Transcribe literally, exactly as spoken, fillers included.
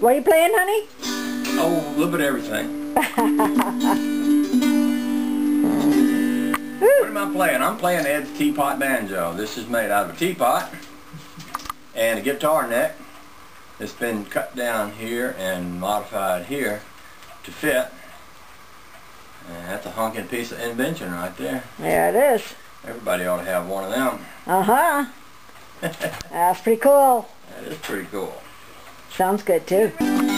What are you playing, honey? Oh, a little bit of everything. What am I playing? I'm playing Ed's teapot banjo. This is made out of a teapot and a guitar neck. It's been cut down here and modified here to fit. And that's a honking piece of invention right there. Yeah, it is. Everybody ought to have one of them. Uh-huh. That's pretty cool. That is pretty cool. Sounds good, too.